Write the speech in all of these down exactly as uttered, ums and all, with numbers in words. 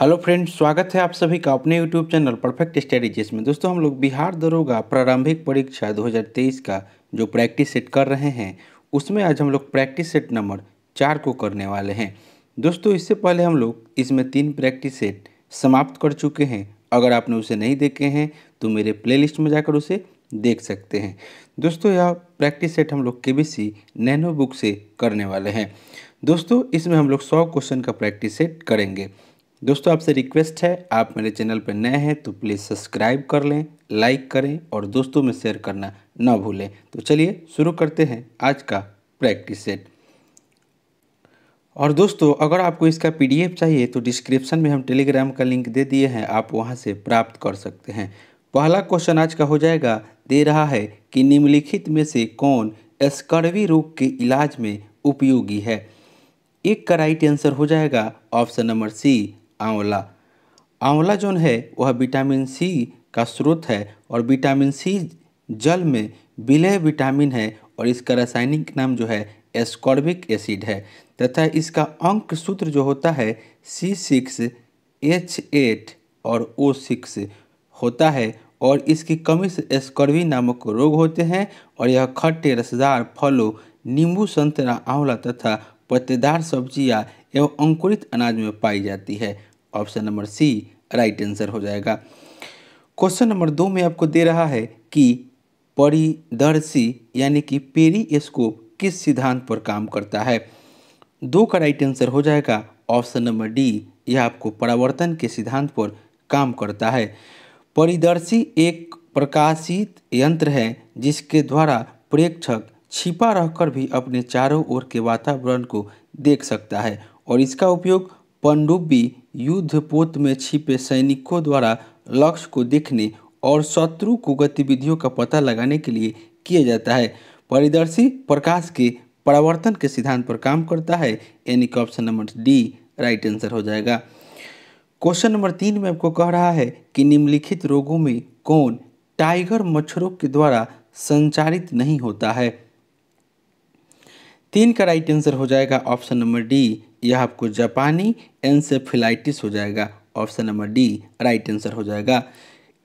Hello friends, स्वागत है आप सभी का अपने यूट्यूब चैनल परफेक्ट स्टडीज में। दोस्तों, हम लोग बिहार दरोगा प्रारंभिक परीक्षा दो हज़ार तेईस का जो प्रैक्टिस सेट कर रहे हैं उसमें आज हम लोग प्रैक्टिस सेट नंबर चार को करने वाले हैं। दोस्तों, इससे पहले हम लोग इसमें तीन प्रैक्टिस सेट समाप्त कर चुके हैं। अगर आपने उसे नहीं देखे हैं तो मेरे प्ले लिस्ट में जाकर उसे देख सकते हैं। दोस्तों, यह प्रैक्टिस सेट हम लोग के बी सी नैनो बुक से करने वाले हैं। दोस्तों, इसमें हम लोग सौ क्वेश्चन का प्रैक्टिस सेट करेंगे। दोस्तों, आपसे रिक्वेस्ट है, आप मेरे चैनल पर नए हैं तो प्लीज़ सब्सक्राइब कर लें, लाइक करें और दोस्तों में शेयर करना ना भूलें। तो चलिए शुरू करते हैं आज का प्रैक्टिस सेट। और दोस्तों, अगर आपको इसका पीडीएफ चाहिए तो डिस्क्रिप्शन में हम टेलीग्राम का लिंक दे दिए हैं, आप वहां से प्राप्त कर सकते हैं। पहला क्वेश्चन आज का हो जाएगा, दे रहा है कि निम्नलिखित में से कौन स्कर्वी रोग के इलाज में उपयोगी है। एक का राइट आंसर हो जाएगा ऑप्शन नंबर सी आंवला। आंवला जो है वह विटामिन सी का स्रोत है और विटामिन सी जल में विलय विटामिन है और इसका रासायनिक नाम जो है एस्कॉर्बिक एसिड है तथा इसका अंक सूत्र जो होता है सी सिक्स एच एट और ओ सिक्स होता है और इसकी कमी से एस्कॉर्बी नामक रोग होते हैं। और यह खट्टे रसदार फलों, नींबू, संतरा, आंवला तथा पत्तेदार सब्जियां एवं अंकुरित अनाज में पाई जाती है। Option number C right answer हो जाएगा। क्वेश्चन नंबर दो में आपको दे रहा है कि परिदर्शी यानी कि पेरिस्कोप किस सिद्धांत पर काम करता है। दो का राइट आंसर हो जाएगा ऑप्शन नंबर डी, यह आपको परावर्तन के सिद्धांत पर काम करता है। परिदर्शी एक प्रकाशित यंत्र है जिसके द्वारा प्रेक्षक छिपा रहकर भी अपने चारों ओर के वातावरण को देख सकता है और इसका उपयोग पनडुब्बी युद्धपोत में छिपे सैनिकों द्वारा लक्ष्य को देखने और शत्रु को गतिविधियों का पता लगाने के लिए किया जाता है। परिदर्शी प्रकाश के परावर्तन के सिद्धांत पर काम करता है, यानी कि option number D right answer हो जाएगा। क्वेश्चन नंबर तीन में आपको कह रहा है कि निम्नलिखित रोगों में कौन टाइगर मच्छरों के द्वारा संचारित नहीं होता है। तीन का राइट आंसर हो जाएगा ऑप्शन नंबर डी, यह आपको जापानी एन्सेफेलाइटिस हो जाएगा। Option number D right answer हो जाएगा।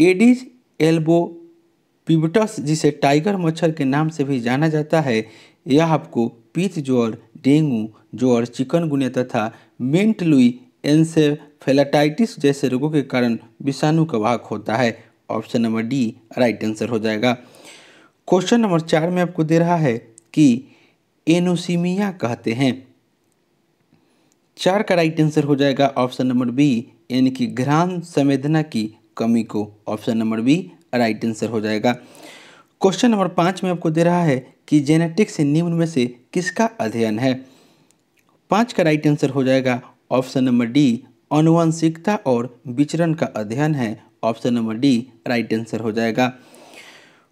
एडिस एल्बोपिबटस जिसे टाइगर मच्छर के नाम से भी जाना जाता है, यह आपको पीत ज्वर, डेंगू ज्वर, चिकनगुनिया तथा मेंट लुई एन्सेफेलाइटिस जैसे रोगों के कारण विषाणु का वाहक होता है। Option number D right answer हो जाएगा। क्वेश्चन नंबर चार में आपको दे रहा है कि एनोसीमिया कहते हैं। चार का राइट आंसर हो जाएगा ऑप्शन नंबर बी, यानी कि घ्राण संवेदना की कमी को। Option number B right answer हो जाएगा। क्वेश्चन नंबर पाँच में आपको दे रहा है कि जेनेटिक्स निम्न में से किसका अध्ययन है। पाँच का राइट आंसर हो जाएगा ऑप्शन नंबर डी, आनुवंशिकता और विचरण का अध्ययन है। Option number D right answer हो जाएगा।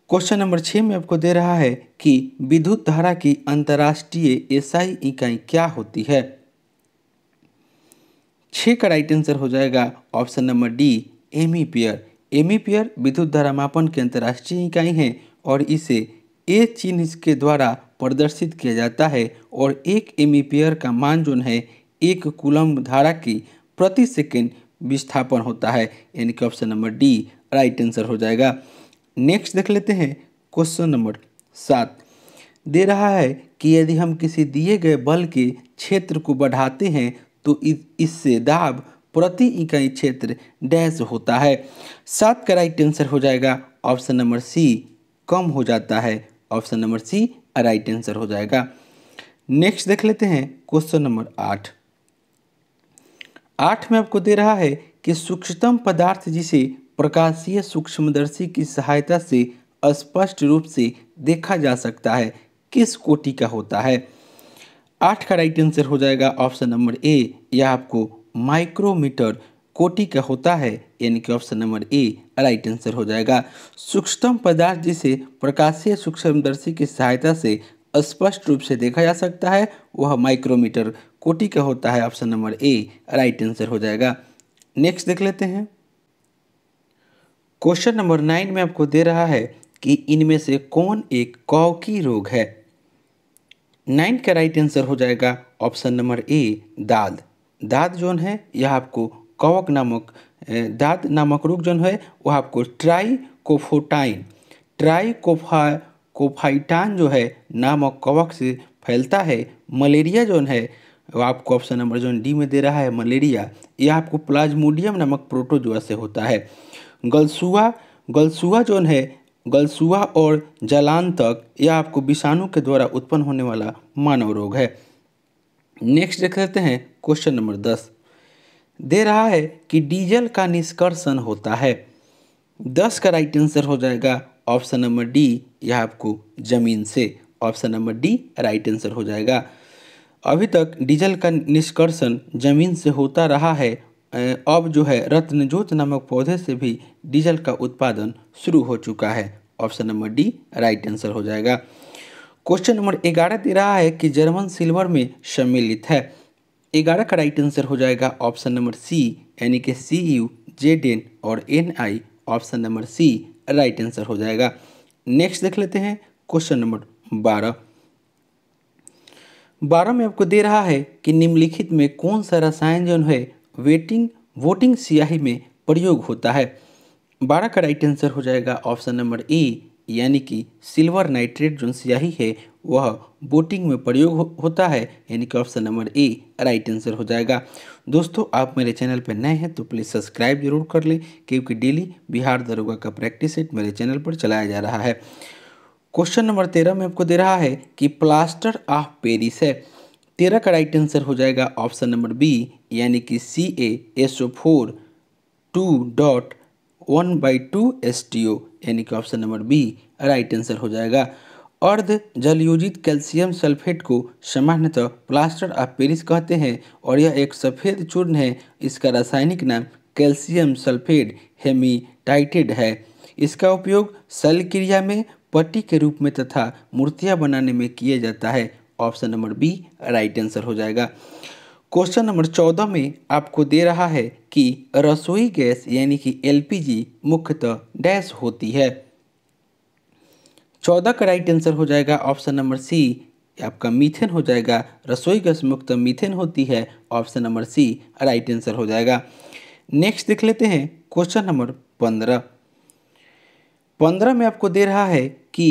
क्वेश्चन नंबर छः में आपको दे रहा है कि विद्युत धारा की अंतर्राष्ट्रीय एसआई इकाई क्या होती है। छः का राइट आंसर हो जाएगा option number D ampere. Ampere विद्युत धारा मापन की अंतर्राष्ट्रीय इकाई है और इसे ए चिन्ह के द्वारा प्रदर्शित किया जाता है और एक एमीपियर का मान जो है एक कूलम धारा की प्रति सेकेंड विस्थापन होता है, यानी कि option number D right answer हो जाएगा। नेक्स्ट देख लेते हैं क्वेश्चन नंबर सात। दे रहा है कि यदि हम किसी दिए गए बल के क्षेत्र को बढ़ाते हैं तो इससे दाब प्रति इकाई क्षेत्र डैश होता है। सात का राइट आंसर हो जाएगा ऑप्शन नंबर सी कम हो जाता है। Option number C right answer हो जाएगा। नेक्स्ट देख लेते हैं क्वेश्चन नंबर आठ। आठ में आपको दे रहा है कि सूक्ष्मतम पदार्थ जिसे प्रकाशीय सूक्ष्मदर्शी की सहायता से स्पष्ट रूप से देखा जा सकता है किस कोटि का होता है। आठ का राइट आंसर हो जाएगा ऑप्शन नंबर ए, यह आपको माइक्रोमीटर कोटि का होता है, यानी कि option number A right answer हो जाएगा। सूक्ष्मतम पदार्थ जिसे प्रकाशीय सूक्ष्मदर्शी की सहायता से स्पष्ट रूप से देखा जा सकता है वह माइक्रोमीटर कोटि का होता है। Option number A right answer हो जाएगा। नेक्स्ट देख लेते हैं क्वेश्चन नंबर नाइन में आपको दे रहा है कि इनमें से कौन एक कॉकी रोग है। नाइन का राइट आंसर हो जाएगा ऑप्शन नंबर ए दाद। दाद जोन है यह आपको कवक नामक दाँत नामक रोग जन है वह आपको ट्राइकोफोटाइन ट्राइकोफा कोफाइटान जो है नामक कवक से फैलता है। मलेरिया जो है वह आपको ऑप्शन नंबर जो डी में दे रहा है मलेरिया, यह आपको प्लाज्मोडियम नामक प्रोटोजुआ से होता है। गलसुआ गलसुआ जो है गलसुआ और जलांतक यह आपको विषाणु के द्वारा उत्पन्न होने वाला मानव रोग है। नेक्स्ट देख लेते हैं क्वेश्चन नंबर दस, दे रहा है कि डीजल का निष्कर्षण होता है। दस का राइट आंसर हो जाएगा ऑप्शन नंबर डी, यह आपको जमीन से। Option number D right answer हो जाएगा। अभी तक डीजल का निष्कर्षण जमीन से होता रहा है, अब जो है रत्नजोत नामक पौधे से भी डीजल का उत्पादन शुरू हो चुका है। Option number D right answer हो जाएगा। क्वेश्चन नंबर ग्यारह दे रहा है कि जर्मन सिल्वर में सम्मिलित है। ग्यारह का राइट आंसर हो जाएगा ऑप्शन नंबर सी, यानी कि सी यू जेड एन और N I. Option number C right answer हो जाएगा। नेक्स्ट देख लेते हैं क्वेश्चन नंबर बारह। बारह में आपको दे रहा है कि निम्नलिखित में कौन सा रसायन जो है वेटिंग वोटिंग स्याही में प्रयोग होता है। बारह का राइट आंसर हो जाएगा ऑप्शन नंबर ए, यानी कि सिल्वर नाइट्रेट जो स्याही है वह वोटिंग में प्रयोग हो, होता है, यानी कि option number A right answer हो जाएगा। दोस्तों आप मेरे चैनल पर नए हैं तो प्लीज़ सब्सक्राइब जरूर कर लें, क्योंकि डेली बिहार दरोगा का प्रैक्टिस सेट मेरे चैनल पर चलाया जा रहा है। क्वेश्चन नंबर तेरह में आपको दे रहा है कि प्लास्टर ऑफ पेरिस है। तेरह का राइट आंसर हो जाएगा ऑप्शन नंबर बी, यानी कि C A S O four two dot one by two S T O, यानी कि option number B right answer हो जाएगा। अर्ध जलयोजित कैल्शियम सल्फेट को सामान्यतः प्लास्टर ऑफ पेरिस कहते हैं और यह एक सफ़ेद चूर्ण है। इसका रासायनिक नाम कैल्शियम सल्फेट हेमीटाइटेड है। इसका उपयोग शल क्रिया में पट्टी के रूप में तथा मूर्तियां बनाने में किया जाता है। Option number B right answer हो जाएगा। क्वेश्चन नंबर चौदह में आपको दे रहा है कि रसोई गैस यानी कि एलपीजी मुख्यतः डैश होती है। चौदह का राइट आंसर हो जाएगा ऑप्शन नंबर सी, आपका मीथेन हो जाएगा। रसोई गैस मुख्यतः मीथेन होती है। Option number C right answer हो जाएगा। नेक्स्ट देख लेते हैं क्वेश्चन नंबर पंद्रह। पंद्रह में आपको दे रहा है कि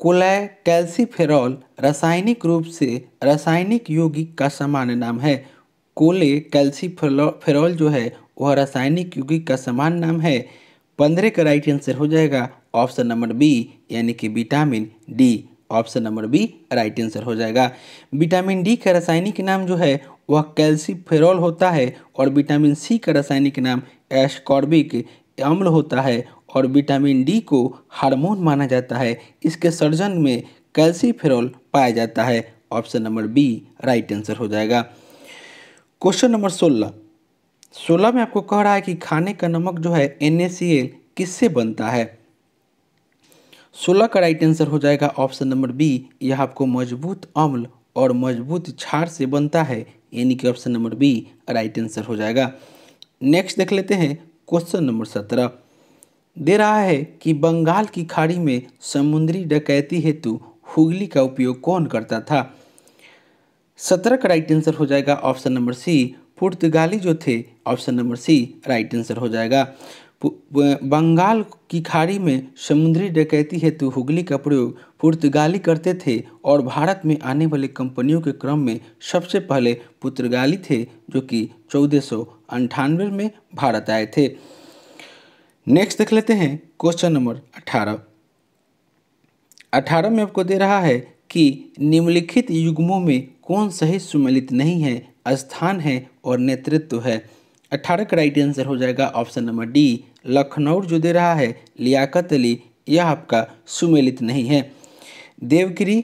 कोलाय कैल्सीफेरॉल रासायनिक रूप से रासायनिक यौगिक का सामान्य नाम है। कोले कैल्सीफेरॉल जो है वह रासायनिक यौगिक का सामान्य नाम है। पंद्रह का राइट आंसर हो जाएगा ऑप्शन नंबर बी, यानी कि vitamin D. Option number B right answer हो जाएगा। विटामिन डी का रासायनिक नाम जो है वह कैल्सीफेरॉल होता है और विटामिन सी का रासायनिक नाम एस्कॉर्बिक अम्ल होता है और विटामिन डी को हार्मोन माना जाता है। इसके सर्जन में कैल्सीफेरॉल पाया जाता है। Option number B right answer हो जाएगा। क्वेश्चन नंबर सोलह। सोलह में आपको कह रहा है कि खाने का नमक जो है एन ए सी एल किससे बनता है। सोलह का राइट आंसर हो जाएगा ऑप्शन नंबर बी, यह आपको मजबूत अम्ल और मजबूत क्षार से बनता है, यानी कि option number B right answer हो जाएगा। नेक्स्ट देख लेते हैं क्वेश्चन नंबर सत्रह। दे रहा है कि बंगाल की खाड़ी में समुद्री डकैती हेतु हुगली का उपयोग कौन करता था। सत्रह का राइट आंसर हो जाएगा ऑप्शन नंबर सी, पुर्तगाली जो थे। Option number C right answer हो जाएगा। बंगाल की खाड़ी में समुद्री डकैती हेतु हुगली का प्रयोग पुर्तगाली करते थे और भारत में आने वाली कंपनियों के क्रम में सबसे पहले पुर्तगाली थे, जो कि चौदह सौ अंठानवे में भारत आए थे। नेक्स्ट देख लेते हैं क्वेश्चन नंबर अठारह। अठारह में आपको दे रहा है कि निम्नलिखित युग्मों में कौन सही सुमेलित नहीं है, स्थान है और नेतृत्व है। अठारह का राइट आंसर हो जाएगा ऑप्शन नंबर डी, लखनऊ जो दे रहा है लियाकत अली, यह आपका सुमेलित नहीं है। देवगिरी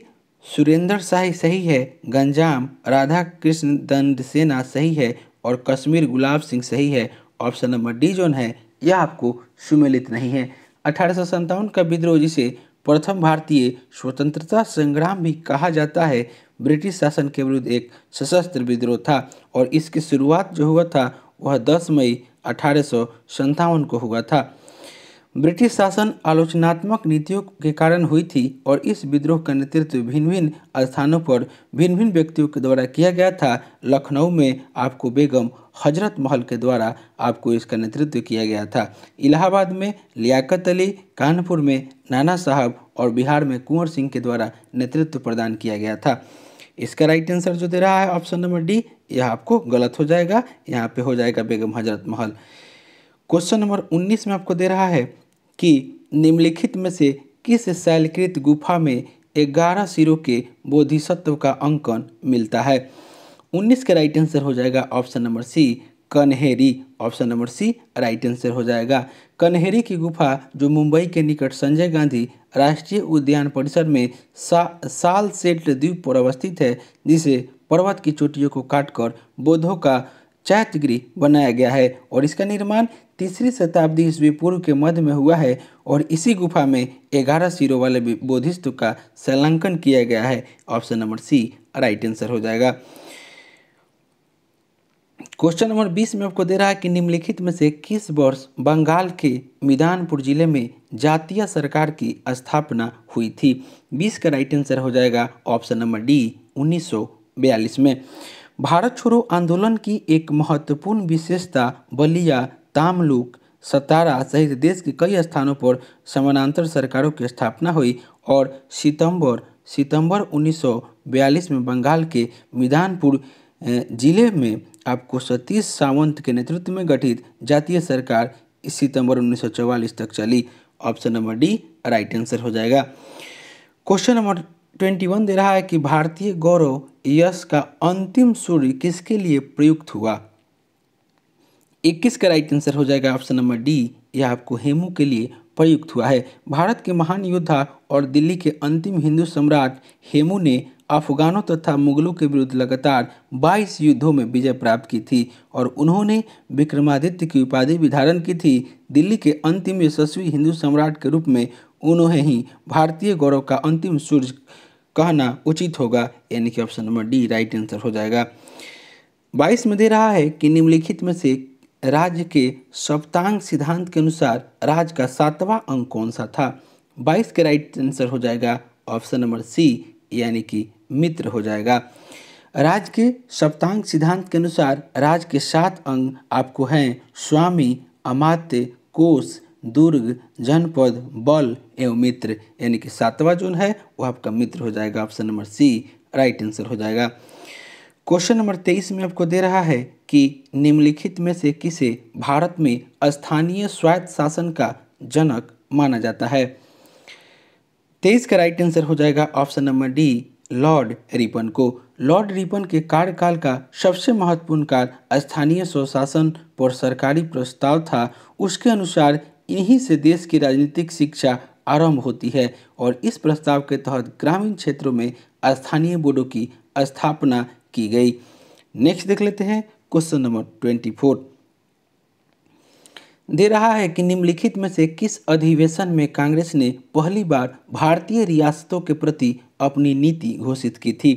सुरेंद्र शाही सही है, गंजाम राधा कृष्ण दंड सेना सही है और कश्मीर गुलाब सिंह सही है। ऑप्शन नंबर डी जोन है यह आपको सुमेलित नहीं है। अठारह सौ सत्तावन का विद्रोह, जिसे प्रथम भारतीय स्वतंत्रता संग्राम भी कहा जाता है, ब्रिटिश शासन के विरुद्ध एक सशस्त्र विद्रोह था और इसकी शुरुआत जो हुआ था वह दस मई अठारह सौ सत्तावन को हुआ था। ब्रिटिश शासन आलोचनात्मक नीतियों के कारण हुई थी और इस विद्रोह का नेतृत्व भिन्न भिन्न स्थानों पर भिन्न भिन्न व्यक्तियों के द्वारा किया गया था। लखनऊ में आपको बेगम हजरत महल के द्वारा आपको इसका नेतृत्व किया गया था। इलाहाबाद में लियाकत अली, कानपुर में नाना साहब और बिहार में कुंवर सिंह के द्वारा नेतृत्व प्रदान किया गया था। इसका राइट आंसर जो दे रहा है ऑप्शन नंबर डी, यह आपको गलत हो जाएगा, यहाँ पे हो जाएगा बेगम हजरत महल। क्वेश्चन नंबर उन्नीस में आपको दे रहा है कि निम्नलिखित में से किस शैलकृत गुफा में ग्यारह सिरों के बोधिसत्व का अंकन मिलता है। उन्नीस का राइट आंसर हो जाएगा option number C, Kanheri. Option number C right answer हो जाएगा। कन्हेरी की गुफा जो मुंबई के निकट संजय गांधी राष्ट्रीय उद्यान परिसर में सा, साल सेट द्वीप पर अवस्थित है, जिसे पर्वत की चोटियों को काटकर बौद्धों का चैत्यगृह बनाया गया है और इसका निर्माण तीसरी शताब्दी ईस्वी पूर्व के मध्य में हुआ है और इसी गुफा में ग्यारह सिरों वाले बोधिसत्व का शैलांकन किया गया है। Option number C right answer हो जाएगा। क्वेश्चन नंबर बीस में आपको दे रहा है कि निम्नलिखित में से किस वर्ष बंगाल के मिदानपुर जिले में जातीय सरकार की स्थापना हुई थी। बीस का राइट आंसर हो जाएगा ऑप्शन नंबर डी, उन्नीस सौ बयालीस में। भारत छोड़ो आंदोलन की एक महत्वपूर्ण विशेषता बलिया, तामलुक, सतारा सहित देश के कई स्थानों पर समानांतर सरकारों की स्थापना हुई और सितंबर सितंबर उन्नीस सौ बयालीस में बंगाल के मिदानपुर जिले में आपको सतीश सावंत के नेतृत्व में गठित जातीय सरकार इस सितंबर उन्नीस सौ चौवालीस तक चली। Option number D right answer हो जाएगा। क्वेश्चन नंबर इक्कीस दे रहा है कि भारतीय गौरव यश का अंतिम सूर्य किसके लिए प्रयुक्त हुआ। इक्कीस का राइट आंसर हो जाएगा ऑप्शन नंबर डी, यह आपको हेमू के लिए प्रयुक्त हुआ है। भारत के महान योद्धा और दिल्ली के अंतिम हिंदू सम्राट हेमू ने अफगानों तथा मुगलों के विरुद्ध लगातार बाईस युद्धों में विजय प्राप्त की थी और उन्होंने विक्रमादित्य की उपाधि भी धारण की थी। दिल्ली के अंतिम यशस्वी हिंदू सम्राट के रूप में उन्होंने ही भारतीय गौरव का अंतिम सूर्य कहना उचित होगा, यानी कि option number D right answer हो जाएगा। बाईस में दे रहा है कि निम्नलिखित में से राज्य के सप्तांग सिद्धांत के अनुसार राज्य का सातवां अंग कौन सा था। बाईस का राइट आंसर हो जाएगा ऑप्शन नंबर सी, यानी कि मित्र हो जाएगा। राज्य के सप्तांग सिद्धांत के अनुसार राज्य के सात अंग आपको हैं स्वामी, अमात्य, कोष, दुर्ग, जनपद, बल एवं मित्र, यानी कि सातवां जोन है वह आपका मित्र हो जाएगा। Option number C right answer हो जाएगा। क्वेश्चन नंबर तेईस में आपको दे रहा है कि निम्नलिखित में से किसे भारत में स्थानीय स्वायत्त शासन का जनक माना जाता है। तेईस का राइट आंसर हो जाएगा option number D, Lord Ripon को। लॉर्ड रिपन के कार्यकाल का सबसे महत्वपूर्ण कार्य स्थानीय स्वशासन पर सरकारी प्रस्ताव था। उसके अनुसार इन्हीं से देश की राजनीतिक शिक्षा आरंभ होती है और इस प्रस्ताव के तहत ग्रामीण क्षेत्रों में स्थानीय बोर्डों की स्थापना की गई। नेक्स्ट देख लेते हैं क्वेश्चन नंबर चौबीस दे रहा है कि निम्नलिखित में से किस अधिवेशन में कांग्रेस ने पहली बार भारतीय रियासतों के प्रति अपनी नीति घोषित की थी।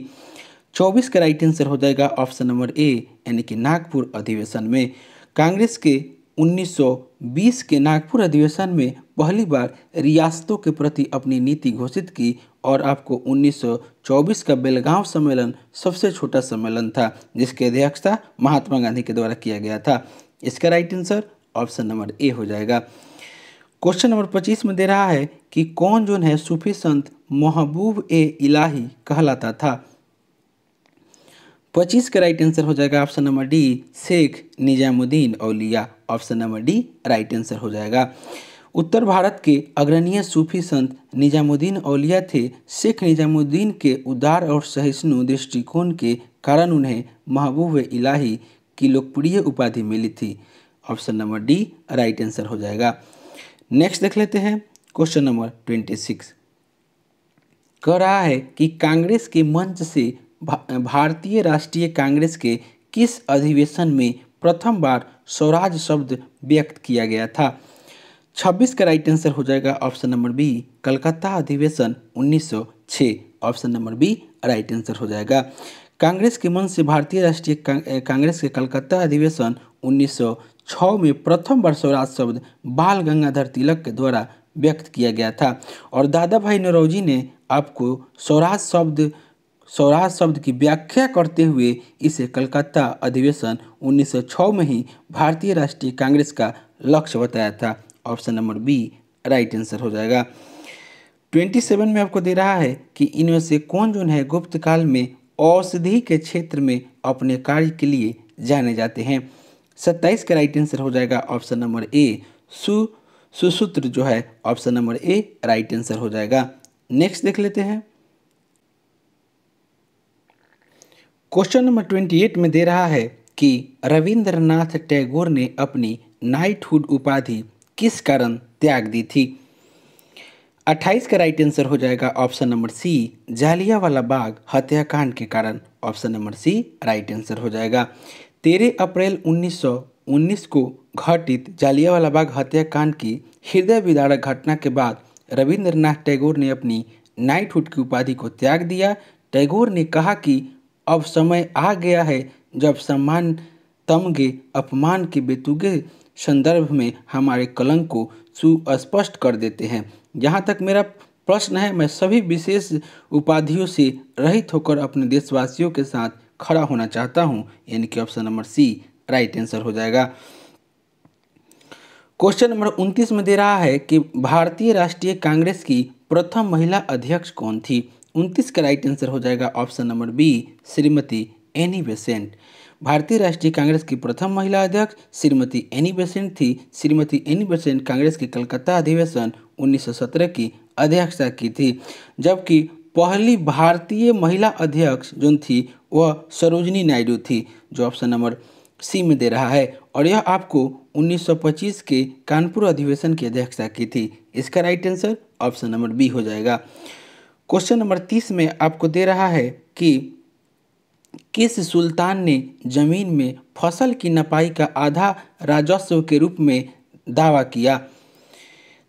चौबीस का राइट आंसर हो जाएगा ऑप्शन नंबर ए, यानी कि नागपुर अधिवेशन में। कांग्रेस के उन्नीस सौ बीस के नागपुर अधिवेशन में पहली बार रियासतों के प्रति अपनी नीति घोषित की और आपको उन्नीस सौ चौबीस का बेलगांव सम्मेलन सबसे छोटा सम्मेलन था जिसकी अध्यक्षता महात्मा गांधी के द्वारा किया गया था। इसका right answer option number A हो जाएगा। क्वेश्चन नंबर पच्चीस में दे रहा है कि कौन जोन है सूफी संत महबूब ए इलाही कहलाता था। पच्चीस का राइट आंसर हो जाएगा option number D, Sheikh Nizamuddin Auliya. Option number D right answer हो जाएगा। उत्तर भारत के अग्रणीय सूफी संत निजामुद्दीन औलिया थे। शेख निजामुद्दीन के उदार और सहिष्णु दृष्टिकोण के कारण उन्हें महबूब इलाही की लोकप्रिय उपाधि मिली थी। Option number D right answer हो जाएगा। नेक्स्ट देख लेते हैं क्वेश्चन नंबर ट्वेंटी सिक्स कह रहा है कि कांग्रेस के मंच से भारतीय राष्ट्रीय कांग्रेस के किस अधिवेशन में प्रथम बार स्वराज शब्द व्यक्त किया गया था। छब्बीस का राइट आंसर हो जाएगा ऑप्शन नंबर बी, कलकत्ता अधिवेशन उन्नीस सौ छः। Option number B right answer हो जाएगा। कांग्रेस के मन से भारतीय राष्ट्रीय कांग्रेस के कलकत्ता अधिवेशन उन्नीस सौ छह में प्रथम वर्षोरात शब्द बाल गंगाधर तिलक के द्वारा व्यक्त किया गया था और दादा भाई नौरोजी ने आपको स्वराज शब्द स्वराज शब्द की व्याख्या करते हुए इसे कलकत्ता अधिवेशन उन्नीस सौ छह में ही भारतीय राष्ट्रीय कांग्रेस का लक्ष्य बताया था। Option number B right answer हो जाएगा। सत्ताईस में आपको दे रहा है कि इनमें से कौन जो है गुप्त काल में औषधि के क्षेत्र में अपने कार्य के लिए जाने जाते हैं। सत्ताईस का राइट आंसर हो जाएगा ऑप्शन नंबर ए सु सुसूत्र जो है option number A right answer हो जाएगा। नेक्स्ट देख लेते हैं क्वेश्चन नंबर अट्ठाईस में दे रहा है कि रविंद्रनाथ टैगोर ने अपनी नाइटहुड उपाधि किस कारण त्याग दी थी। अट्ठाईस का राइट आंसर हो जाएगा option number C Jallianwala Bagh हत्याकांड के कारण। Option number C right answer हो जाएगा। तेरह अप्रैल उन्नीस सौ उन्नीस को घटित जालियांवाला बाग हत्याकांड की हृदय विदारक घटना के बाद रविंद्रनाथ टैगोर ने अपनी नाइटहुड की उपाधि को त्याग दिया। टैगोर ने कहा कि अब समय आ गया है जब सम्मान तमगे अपमान के बेतुके संदर्भ में हमारे कलंक को सुस्पष्ट कर देते हैं। जहाँ तक मेरा प्रश्न है मैं सभी विशेष उपाधियों से रहित होकर अपने देशवासियों के साथ खड़ा होना चाहता हूँ, यानी कि option number C right answer हो जाएगा। क्वेश्चन नंबर उनतीस में दे रहा है कि भारतीय राष्ट्रीय कांग्रेस की प्रथम महिला अध्यक्ष कौन थी। उनतीस का राइट आंसर हो जाएगा option number B Shrimati Annie Besant. भारतीय राष्ट्रीय कांग्रेस की प्रथम महिला अध्यक्ष श्रीमती एनी बेसेंट थी। श्रीमती एनी बेसेंट कांग्रेस के कलकत्ता अधिवेशन उन्नीस सौ सत्रह की अध्यक्षता की थी, जबकि पहली भारतीय महिला अध्यक्ष जो थी वह सरोजिनी नायडू थी, जो ऑप्शन नंबर सी में दे रहा है और यह आपको उन्नीस सौ पच्चीस के कानपुर अधिवेशन की अध्यक्षता की थी। इसका right answer option number B हो जाएगा। क्वेश्चन नंबर तीस में आपको दे रहा है कि किस सुल्तान ने जमीन में फसल की नपाई का आधा राजस्व के रूप में दावा किया।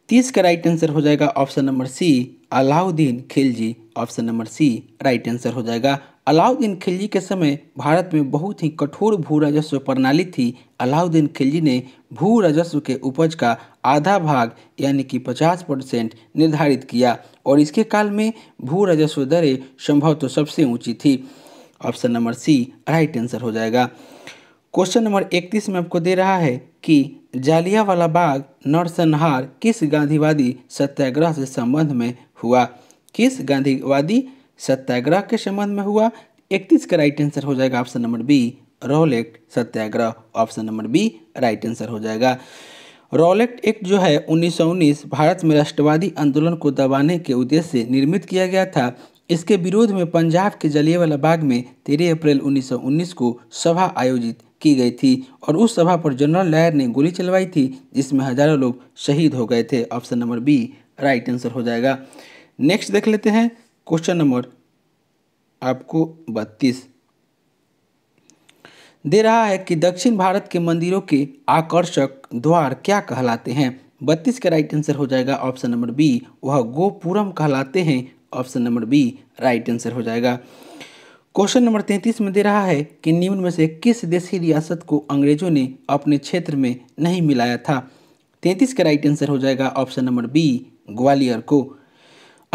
तीस का राइट आंसर हो जाएगा option number C Alauddin Khilji. Option number C right answer हो जाएगा। अलाउद्दीन खिलजी के समय भारत में बहुत ही कठोर भू राजस्व प्रणाली थी। अलाउद्दीन खिलजी ने भू राजस्व के उपज का आधा भाग यानी कि पचास परसेंट निर्धारित किया और इसके काल में भू राजस्व दरें संभवतः सबसे ऊंची थी। Option number C right answer हो जाएगा। क्वेश्चन नंबर इकतीस में आपको दे रहा है कि जालियांवाला बाग नरसंहार किस गांधीवादी सत्याग्रह से संबंध में हुआ। किस गांधीवादी सत्याग्रह के संबंध में हुआ। इकतीस का राइट आंसर हो जाएगा option number B Rowlatt Satyagraha. Option number B right answer हो जाएगा। रोलेट एक्ट जो है उन्नीस सौ उन्नीस भारत में राष्ट्रवादी आंदोलन को दबाने के उद्देश्य से निर्मित किया गया था। इसके विरोध में पंजाब के जलियांवाला बाग में तेरह अप्रैल उन्नीस सौ उन्नीस को सभा आयोजित की गई थी और उस सभा पर जनरल डायर ने गोली चलवाई थी जिसमें हजारों लोग शहीद हो गए थे। Option number B right answer हो जाएगा। नेक्स्ट देख लेते हैं क्वेश्चन नंबर आपको बत्तीस दे रहा है कि दक्षिण भारत के मंदिरों के आकर्षक द्वार क्या कहलाते हैं। बत्तीस का राइट आंसर हो जाएगा ऑप्शन नंबर बी वह गोपुरम कहलाते हैं। Option number B right answer हो जाएगा। क्वेश्चन नंबर तैंतीस में दे रहा है कि निम्न में से किस देशी रियासत को अंग्रेजों ने अपने क्षेत्र में नहीं मिलाया था। तैंतीस का राइट आंसर हो जाएगा ऑप्शन नंबर बी ग्वालियर को।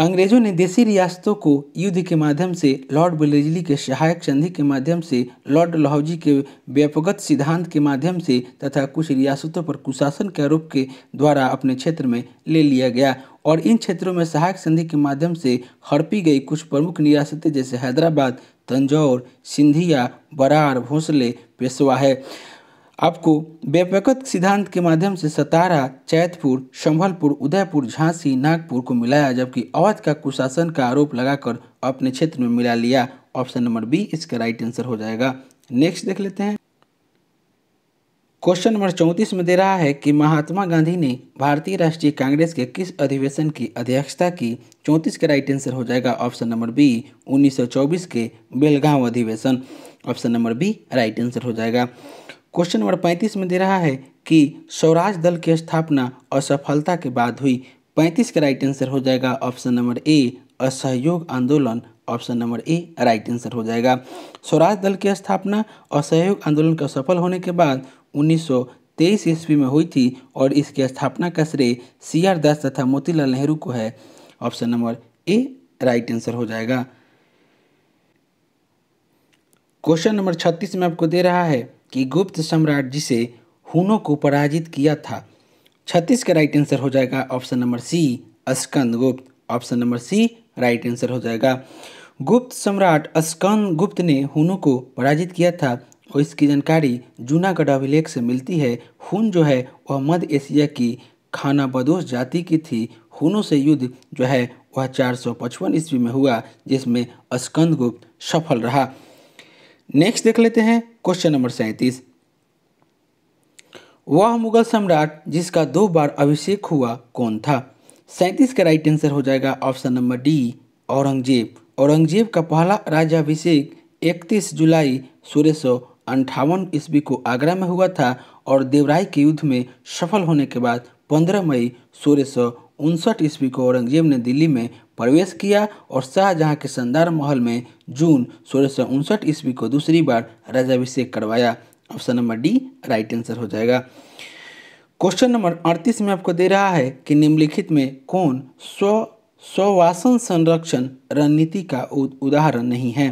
अंग्रेजों ने देशी रियासतों को युद्ध के माध्यम से लॉर्ड बेलेजली के सहायक संधि के माध्यम से लॉर्ड डलहौजी के व्यापकगत सिद्धांत के माध्यम से तथा कुछ रियासतों पर कुशासन के आरोप के द्वारा अपने क्षेत्र में ले लिया गया और इन क्षेत्रों में सहायक संधि के माध्यम से हड़पी गई कुछ प्रमुख रियासतें जैसे हैदराबाद, तंजौर, सिंधिया, बरार, भोंसले, पेशवा है। आपको व्यापकगत सिद्धांत के माध्यम से सतारा, चैतपुर, संभलपुर, उदयपुर, झांसी, नागपुर को मिलाया, जबकि अवध का कुशासन का आरोप लगाकर अपने क्षेत्र में मिला लिया। ऑप्शन नंबर बी इसका राइट आंसर हो जाएगा। नेक्स्ट देख लेते हैं क्वेश्चन नंबर चौंतीस में दे रहा है कि महात्मा गांधी ने भारतीय राष्ट्रीय कांग्रेस के किस अधिवेशन की अध्यक्षता की। चौंतीस का राइट आंसर हो जाएगा ऑप्शन नंबर बी उन्नीस सौ चौबीस के बेलगांव अधिवेशन। Option number B right answer हो जाएगा। क्वेश्चन नंबर पैंतीस में दे रहा है कि स्वराज दल की स्थापना असफलता के बाद हुई। पैंतीस का राइट आंसर हो जाएगा ऑप्शन नंबर ए असहयोग आंदोलन। Option number A right answer हो जाएगा। स्वराज दल की स्थापना और सहयोग आंदोलन का सफल होने के बाद उन्नीस सौ तेईस ईस्वी में हुई थी और इसकी स्थापना का श्रेय सी आर दास तथा मोतीलाल नेहरू को है। Option number A right answer हो जाएगा। क्वेश्चन नंबर छत्तीस में आपको दे रहा है कि गुप्त सम्राट जिसे हुनों को पराजित किया था। छत्तीस का राइट आंसर हो जाएगा option number C Skandagupta. Option number C right answer हो जाएगा। गुप्त सम्राट स्कंदगुप्त ने हुनों को पराजित किया था और इसकी जानकारी जूनागढ़ अभिलेख से मिलती है। हुन जो है वह मध्य एशिया की खानाबदोश जाति की थी। हुनों से युद्ध जो है वह चार सौ पचपन ईस्वी में हुआ जिसमें स्कंदगुप्त सफल रहा। नेक्स्ट देख लेते हैं क्वेश्चन नंबर सैंतीस। वह मुगल सम्राट जिसका दो बार अभिषेक हुआ कौन था। सैंतीस का राइट आंसर हो जाएगा option number D Aurangzeb. Aurangzeb का पहला राज्याभिषेक इकतीस जुलाई सोलह सौ अंठावन ईस्वी को आगरा में हुआ था और देवराय के युद्ध में सफल होने के बाद पंद्रह मई सोलह सौ उनसठ ईस्वी को औरंगजेब ने दिल्ली में प्रवेश किया और शाहजहाँ के शानदार महल में जून सोलह सौ उनसठ ईस्वी को दूसरी बार राज्याभिषेक करवाया। Option number D right answer हो जाएगा। क्वेश्चन नंबर अड़तीस में आपको दे रहा है कि निम्नलिखित में कौन स्व स्वशासन संरक्षण रणनीति का उदाहरण नहीं है।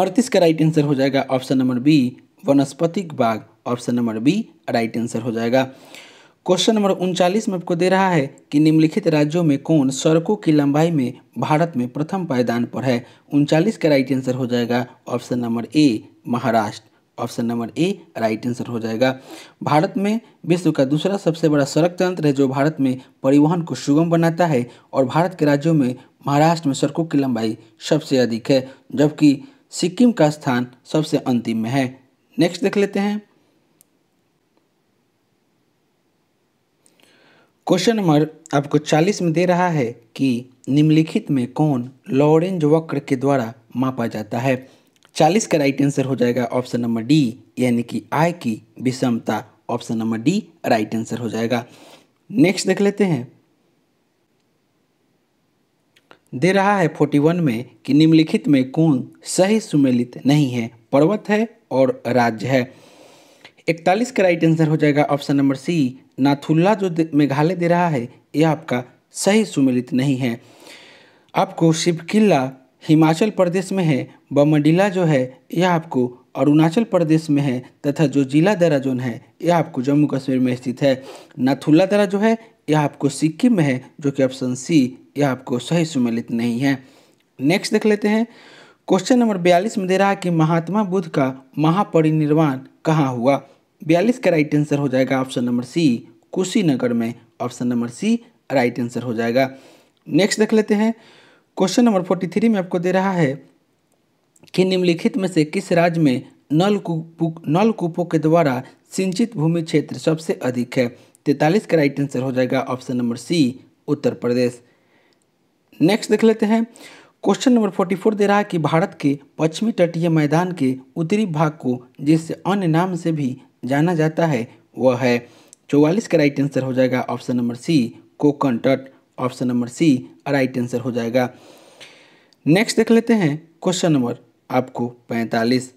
अड़तीस का राइट आंसर हो जाएगा ऑप्शन नंबर बी वनस्पतिक बाग। Option number B right answer हो जाएगा। क्वेश्चन नंबर उनचालीस में आपको दे रहा है कि निम्नलिखित राज्यों में कौन सड़कों की लंबाई में भारत में प्रथम पायदान पर है। उनचालीस का राइट आंसर हो जाएगा option number A Maharashtra. Option number A right answer हो जाएगा। भारत में विश्व का दूसरा सबसे बड़ा सड़क तंत्र है जो भारत में परिवहन को सुगम बनाता है और भारत के राज्यों में महाराष्ट्र में सड़कों की लंबाई सबसे अधिक है जबकि सिक्किम का स्थान सबसे अंतिम में है। नेक्स्ट देख लेते हैं क्वेश्चन नंबर आपको चालीस में दे रहा है कि निम्नलिखित में कौन लॉरेंज वक्र के द्वारा मापा जाता है। चालीस का राइट आंसर हो जाएगा ऑप्शन नंबर डी यानी कि आय की विषमता। Option number D right answer हो जाएगा। नेक्स्ट देख लेते हैं दे रहा है इकतालीस में कि निम्नलिखित में कौन सही सुमेलित नहीं है। पर्वत है और राज्य है। इकतालीस का राइट आंसर हो जाएगा ऑप्शन नंबर सी नाथुला जो मेघालय दे रहा है यह आपका सही सुमेलित नहीं है। आपको शिवकिला हिमाचल प्रदेश में है। बमडिला जो है यह आपको अरुणाचल प्रदेश में है तथा जो जिला दरा जोन है यह आपको जम्मू कश्मीर में स्थित है। नाथुला दरा जो है यह आपको सिक्किम में है जो कि ऑप्शन सी यह आपको सही सुमेलित नहीं है। नेक्स्ट देख लेते हैं क्वेश्चन नंबर बयालीस में दे रहा है कि महात्मा बुद्ध का महापरिनिर्वाण कहाँ हुआ। बयालीस का राइट आंसर हो जाएगा ऑप्शन नंबर सी कुशीनगर में। Option number C right answer हो जाएगा। नेक्स्ट देख लेते हैं क्वेश्चन नंबर तैंतालीस में आपको दे रहा है कि निम्नलिखित में से किस राज्य में नलकूपों नलकूपों के द्वारा सिंचित भूमि क्षेत्र सबसे अधिक है। तैंतालीस का राइट आंसर हो जाएगा option number C Uttar Pradesh. Next देख लेते हैं क्वेश्चन नंबर चौवालीस दे रहा है कि भारत के पश्चिमी तटीय मैदान के उत्तरी भाग को जिससे अन्य नाम से भी जाना जाता है वह है। चौवालीस का राइट आंसर हो जाएगा ऑप्शन नंबर सी कोकण तट। Option number C right answer हो जाएगा। नेक्स्ट देख लेते हैं क्वेश्चन नंबर आपको पैंतालीस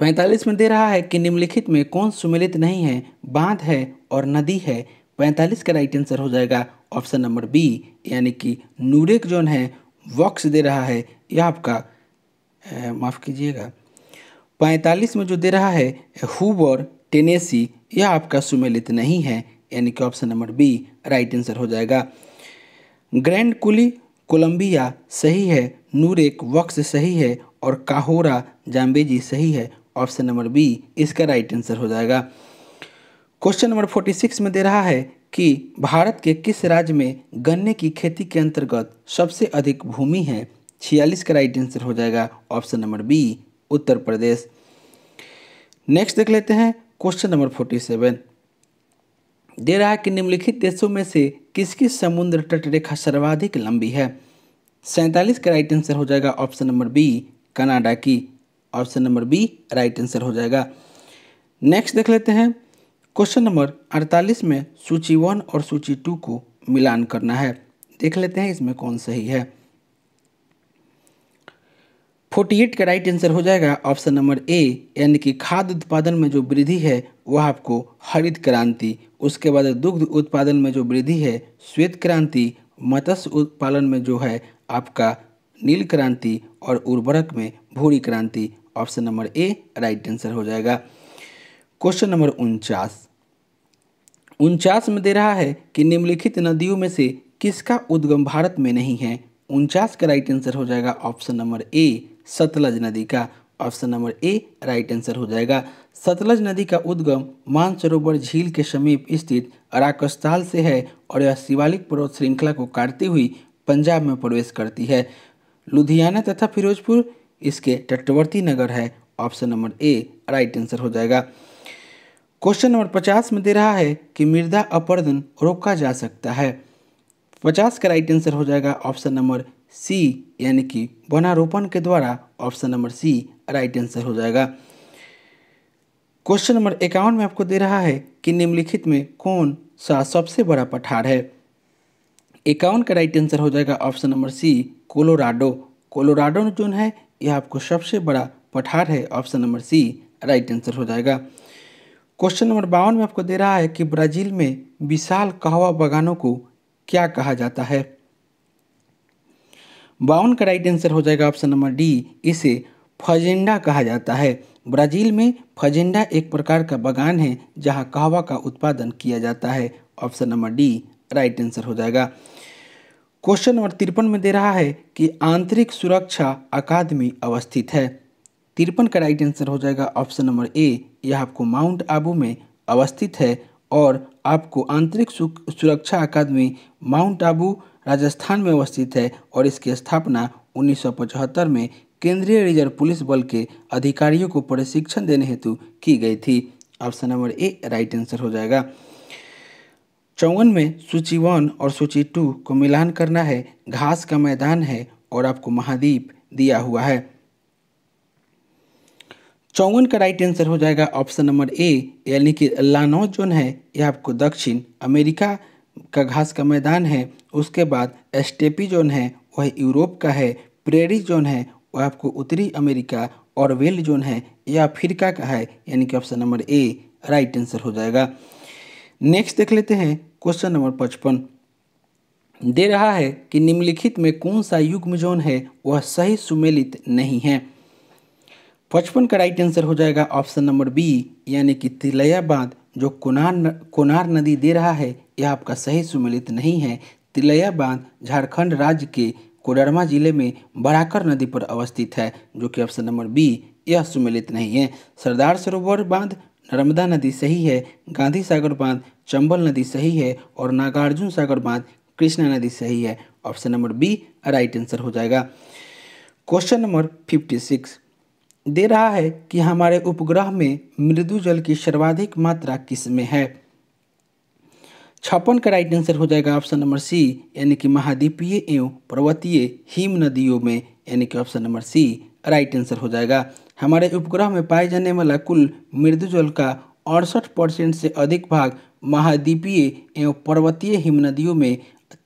पैंतालीस में दे रहा है कि निम्नलिखित में कौन सुमेलित नहीं है। बांध है और नदी है। पैंतालीस का राइट आंसर हो जाएगा ऑप्शन नंबर बी यानी कि नूरेक जोन है। वॉक्स दे रहा है यह आपका माफ़ कीजिएगा पैंतालीस में जो दे रहा है हुबर टेनेसी यह आपका सुमेलित नहीं है यानी कि option number B right answer हो जाएगा। ग्रैंड कुली कोलंबिया सही है। नूरेक वॉक्स सही है और काहोरा जाम्बेजी सही है। ऑप्शन नंबर बी इसका राइट आंसर हो जाएगा। क्वेश्चन नंबर छियालीस में दे रहा है कि भारत के किस राज्य में गन्ने की खेती के अंतर्गत सबसे अधिक भूमि है। छियालीस का राइट आंसर हो जाएगा option number B Uttar Pradesh. Next देख लेते हैं क्वेश्चन नंबर सैंतालीस दे रहा है कि निम्नलिखित देशों में से किसकी समुद्र तट रेखा सर्वाधिक लंबी है। सैंतालीस का राइट आंसर हो जाएगा ऑप्शन नंबर बी कनाडा की। Option number B right answer हो जाएगा। नेक्स्ट देख लेते हैं क्वेश्चन नंबर अड़तालीस में सूची वन और सूची टू को मिलान करना है। देख लेते हैं इसमें कौन सही है। अड़तालीस का राइट आंसर हो जाएगा ऑप्शन नंबर ए, यानी कि खाद्य उत्पादन में जो वृद्धि है वह आपको हरित क्रांति। उसके बाद दुग्ध उत्पादन में जो वृद्धि है श्वेत क्रांति, मत्स्य उत्पादन में जो है आपका नील क्रांति और उर्वरक में भूरी क्रांति। Option number A right answer हो जाएगा। क्वेश्चन नंबर उनचास उनचास में दे रहा है कि निम्नलिखित नदियों में से किसका उद्गम भारत में नहीं है। उनचास का राइट आंसर हो जाएगा ऑप्शन नंबर ए सतलज नदी का। Option number A right answer हो जाएगा। सतलज नदी का उद्गम मानसरोवर झील के समीप स्थित अराकस्ताल से है और यह शिवालिक पर्वत श्रृंखला को काटती हुई पंजाब में प्रवेश करती है। लुधियाना तथा फिरोजपुर इसके तटवर्ती नगर है। Option number A right answer हो जाएगा। क्वेश्चन नंबर पचास में दे रहा है कि मृदा अपरदन रोका जा सकता है। पचास का राइट आंसर हो जाएगा ऑप्शन नंबर सी, यानी कि वनारोपण के द्वारा। Option number C right answer हो जाएगा। क्वेश्चन नंबर इक्यावन में आपको दे रहा है कि निम्नलिखित में कौन सा सबसे बड़ा पठार है। इक्यावन का राइट आंसर हो जाएगा option number C Colorado. Colorado जो है यह आपको सबसे बड़ा पठार है। Option number C right answer हो जाएगा। क्वेश्चन नंबर बावन में आपको दे रहा है कि ब्राजील में विशाल कहवा बागानों को क्या कहा जाता है। बावन का राइट आंसर हो जाएगा ऑप्शन नंबर डी, इसे फजेंडा कहा जाता है। ब्राजील में फजेंडा एक प्रकार का बागान है जहां कहवा का उत्पादन किया जाता है। Option number D right answer हो जाएगा। क्वेश्चन नंबर तिरपन में दे रहा है कि आंतरिक सुरक्षा अकादमी अवस्थित है। तिरपन का राइट आंसर हो जाएगा ऑप्शन नंबर ए, यह आपको माउंट आबू में अवस्थित है और आपको आंतरिक सुरक्षा अकादमी माउंट आबू राजस्थान में अवस्थित है और इसकी स्थापना उन्नीस सौ पचहत्तर में केंद्रीय रिजर्व पुलिस बल के अधिकारियों को प्रशिक्षण देने हेतु की गई थी। Option number A right answer हो जाएगा। चौवन में सूची वन और सूची टू को मिलान करना है। घास का मैदान है और आपको महाद्वीप दिया हुआ है। चौवन का राइट आंसर हो जाएगा ऑप्शन नंबर ए, यानी कि लानौ जोन है यह आपको दक्षिण अमेरिका का घास का मैदान है। उसके बाद स्टेपी जोन है वह यूरोप का है। प्रेरी जोन है वह आपको उत्तरी अमेरिका और वेल जोन है यह अफ्रीका का है, यानी कि option number A right answer हो जाएगा। नेक्स्ट देख लेते हैं क्वेश्चन नंबर पचपन। दे रहा है कि निम्नलिखित में कौन सा युग्म जोन है वह सही सुमेलित नहीं है। पचपन का राइट आंसर हो जाएगा ऑप्शन नंबर बी, यानी कि तिलैया बांध जो कोनार कोनार नदी दे रहा है यह आपका सही सुमेलित नहीं है। तिलैया बांध झारखंड राज्य के कोडरमा जिले में बराकर नदी पर अवस्थित है, जो कि ऑप्शन नंबर बी यह सुमेलित नहीं है। सरदार सरोवर बांध नर्मदा नदी सही है। गांधी सागर बांध चंबल नदी सही है और नागार्जुन सागर बांध कृष्णा नदी सही है। Option number B right answer हो जाएगा। क्वेश्चन नंबर छप्पन दे रहा है कि हमारे उपग्रह में मृदु जल की सर्वाधिक मात्रा किसमें है। छप्पन का राइट आंसर हो जाएगा ऑप्शन नंबर सी, यानी कि महाद्वीपीय एवं पर्वतीय हिम नदियों में, यानी कि option number C right answer हो जाएगा। हमारे उपग्रह में पाए जाने वाला कुल मृदु जल का अड़सठ परसेंट से अधिक भाग महाद्वीपीय एवं पर्वतीय हिमनदियों में,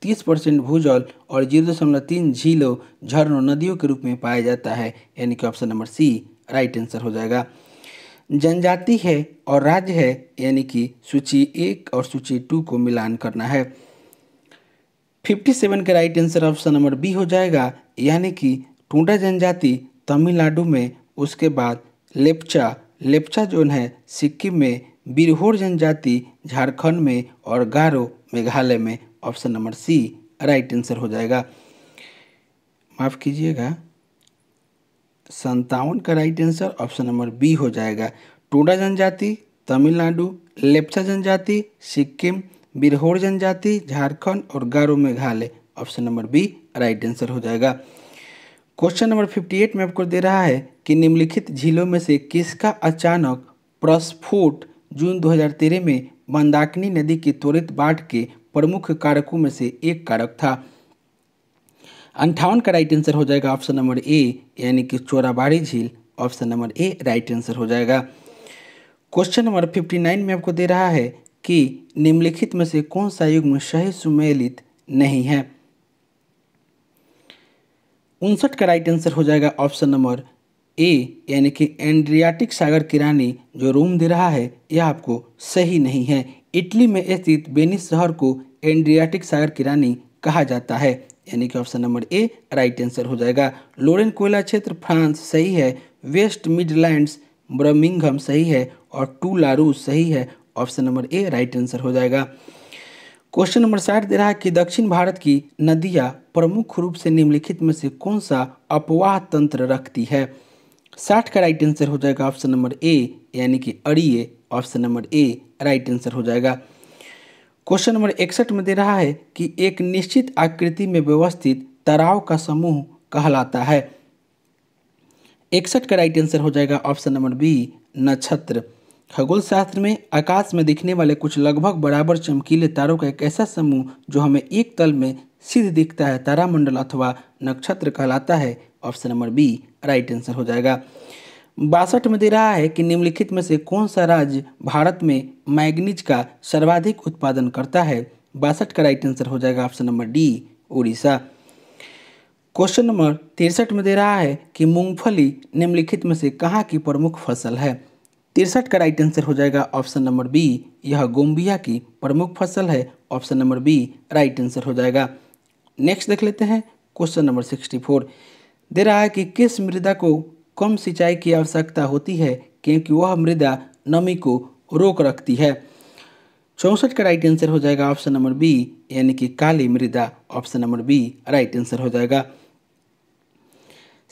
तीस परसेंट भूजल और जीरो दशमलव तीन झीलों झरनों नदियों के रूप में पाया जाता है, यानी कि option number C right answer हो जाएगा। जनजाति है और राज्य है, यानी कि सूची एक और सूची टू को मिलान करना है। फिफ्टी सेवन का right answer option number B हो जाएगा, यानी कि टोंडा जनजाति तमिलनाडु में। उसके बाद लेप्चा लेप्चा जोन है सिक्किम में, बिरहोर जनजाति झारखंड में और गारो मेघालय में। Option number C right answer हो जाएगा। माफ़ कीजिएगा, संतावन का right answer option number B हो जाएगा। टोडा जनजाति तमिलनाडु, लेप्चा जनजाति सिक्किम, बिरहोर जनजाति झारखंड और Garo Meghalaya. Option number B right answer हो जाएगा। क्वेश्चन नंबर अट्ठावन में आपको दे रहा है कि निम्नलिखित झीलों में से किसका अचानक प्रस्फोट जून दो हज़ार तेरह में मंदाकिनी नदी की त्वरित बाढ़ के प्रमुख कारकों में से एक कारक था। अंठावन का राइट आंसर हो जाएगा ऑप्शन नंबर ए, यानी कि चोराबाड़ी झील। Option number A right answer हो जाएगा। क्वेश्चन नंबर उनसठ में आपको दे रहा है कि निम्नलिखित में से कौन सा युग्म सही सुमेलित नहीं है। उनसठ का राइट आंसर हो जाएगा ऑप्शन नंबर ए यानी कि एंड्रियाटिक सागर किरानी जो रोम दे रहा है यह आपको सही नहीं है। इटली में स्थित वेनिस शहर को एंड्रियाटिक सागर किरानी कहा जाता है यानी कि option number A right answer हो जाएगा। लोरेन कोयला क्षेत्र फ्रांस सही है, वेस्ट मिडलैंड्स बर्मिंघम सही है और टू लारूस सही है, option number A right answer हो जाएगा। क्वेश्चन नंबर साठ दे रहा है कि दक्षिण भारत की नदियां प्रमुख रूप से निम्नलिखित में से कौन सा अपवाह तंत्र रखती है। साठ का राइट आंसर हो जाएगा ऑप्शन नंबर ए यानी कि अड़िए, option number A right answer हो जाएगा। क्वेश्चन नंबर इकसठ में दे रहा है कि एक निश्चित आकृति में व्यवस्थित ताराओं का समूह कहलाता है। इकसठ का राइट आंसर हो जाएगा ऑप्शन नंबर बी नक्षत्र। खगोल शास्त्र में आकाश में दिखने वाले कुछ लगभग बराबर चमकीले तारों का एक ऐसा समूह जो हमें एक तल में सीधे दिखता है तारामंडल अथवा नक्षत्र कहलाता है, option number B right answer हो जाएगा। बासठ में दे रहा है कि निम्नलिखित में से कौन सा राज्य भारत में मैंगनीज का सर्वाधिक उत्पादन करता है। बासठ का राइट आंसर हो जाएगा option number D Orissa. Question number तिरसठ में दे रहा है कि मूंगफली निम्नलिखित में से कहाँ की प्रमुख फसल है। तिरसठ का राइट आंसर हो जाएगा ऑप्शन नंबर बी, यह गोम्बिया की प्रमुख फसल है, option number B right answer हो जाएगा। नेक्स्ट देख लेते हैं क्वेश्चन नंबर चौंसठ दे रहा है कि किस मृदा को कम सिंचाई की आवश्यकता होती है क्योंकि वह मृदा नमी को रोक रखती है। चौंसठ का राइट आंसर हो जाएगा ऑप्शन नंबर बी यानी कि काली मृदा, option number B right answer हो जाएगा।